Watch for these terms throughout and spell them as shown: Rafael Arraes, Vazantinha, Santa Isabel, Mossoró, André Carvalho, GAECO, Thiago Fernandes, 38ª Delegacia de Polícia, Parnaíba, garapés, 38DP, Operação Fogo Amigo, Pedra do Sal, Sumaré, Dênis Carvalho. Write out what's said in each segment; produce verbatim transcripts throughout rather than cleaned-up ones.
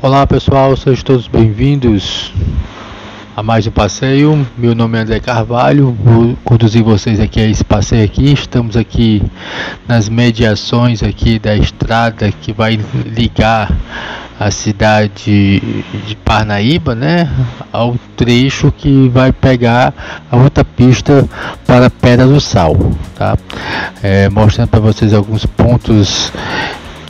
Olá pessoal, sejam todos bem-vindos a mais um passeio. Meu nome é André Carvalho, vou conduzir vocês aqui a esse passeio aqui. Estamos aqui nas mediações aqui da estrada que vai ligar a cidade de Parnaíba, né, ao trecho que vai pegar a outra pista para a Pedra do Sal, tá? É, mostrando para vocês alguns pontos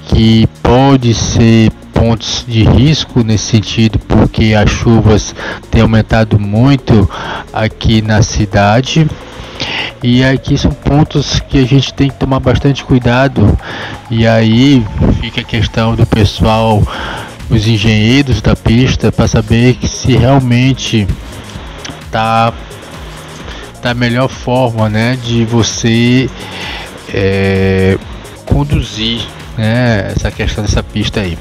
que pode ser pontos de risco nesse sentido, porque as chuvas têm aumentado muito aqui na cidade, e aqui são pontos que a gente tem que tomar bastante cuidado. E aí fica a questão do pessoal, os engenheiros da pista, para saber que se realmente tá da melhor forma, né, de você é, conduzir, né, essa questão dessa pista aí.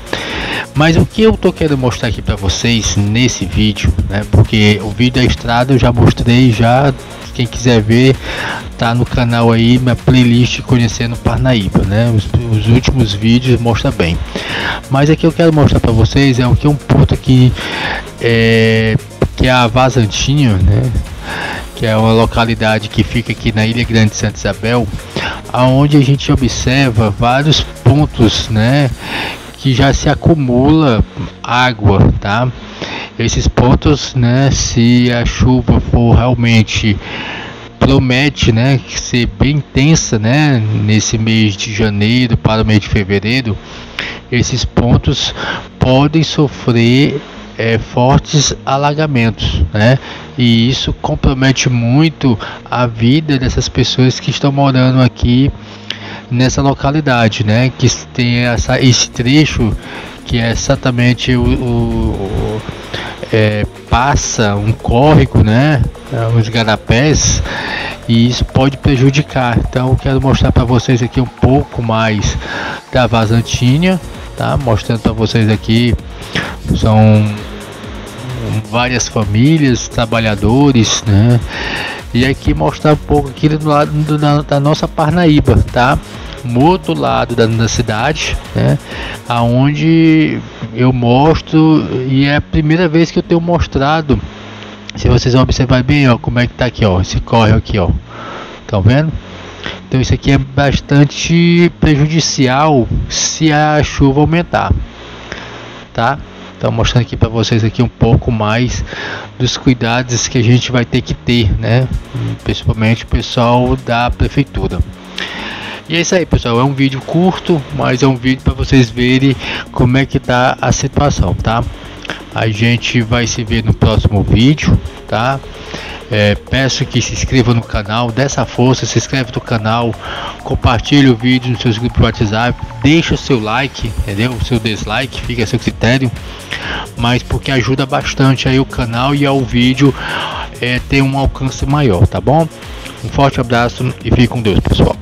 Mas o que eu tô querendo mostrar aqui para vocês nesse vídeo, né? Porque o vídeo da estrada eu já mostrei, já quem quiser ver tá no canal aí, minha playlist Conhecendo Parnaíba, né? Os, os últimos vídeos mostra bem. Mas aqui eu quero mostrar para vocês é o que é um ponto aqui é, que é a Vazantinha, né? Que é uma localidade que fica aqui na Ilha Grande de Santa Isabel, aonde a gente observa vários pontos, né? Que já se acumula água, tá? Esses pontos, né, se a chuva for realmente promete, né, que ser bem intensa, né, nesse mês de janeiro para o mês de fevereiro, esses pontos podem sofrer é, fortes alagamentos, né? E isso compromete muito a vida dessas pessoas que estão morando aqui nessa localidade, né, que tem essa, esse trecho que é exatamente o, o, o é, passa um córrego, né, os garapés, e isso pode prejudicar. Então eu quero mostrar para vocês aqui um pouco mais da Vazantinha, tá? Mostrando para vocês aqui são várias famílias, trabalhadores, né, e aqui mostrar um pouco aqui do lado do, da, da nossa Parnaíba, tá? Um outro lado da, da cidade, né? Aonde eu mostro, e é a primeira vez que eu tenho mostrado. Se vocês vão observar bem, ó, como é que tá aqui, ó, esse córrego aqui, ó, estão vendo? Então isso aqui é bastante prejudicial se a chuva aumentar, tá? Então mostrando aqui para vocês aqui um pouco mais dos cuidados que a gente vai ter que ter, né? Principalmente o pessoal da prefeitura. E é isso aí, pessoal, é um vídeo curto, mas é um vídeo para vocês verem como é que tá a situação, tá? A gente vai se ver no próximo vídeo, tá? É, peço que se inscreva no canal, dessa força, se inscreve no canal, compartilhe o vídeo nos seus grupos de WhatsApp, deixa o seu like, entendeu? O seu dislike fica a seu critério, mas porque ajuda bastante aí o canal e ao vídeo é, ter um alcance maior, tá bom? Um forte abraço e fique com Deus, pessoal.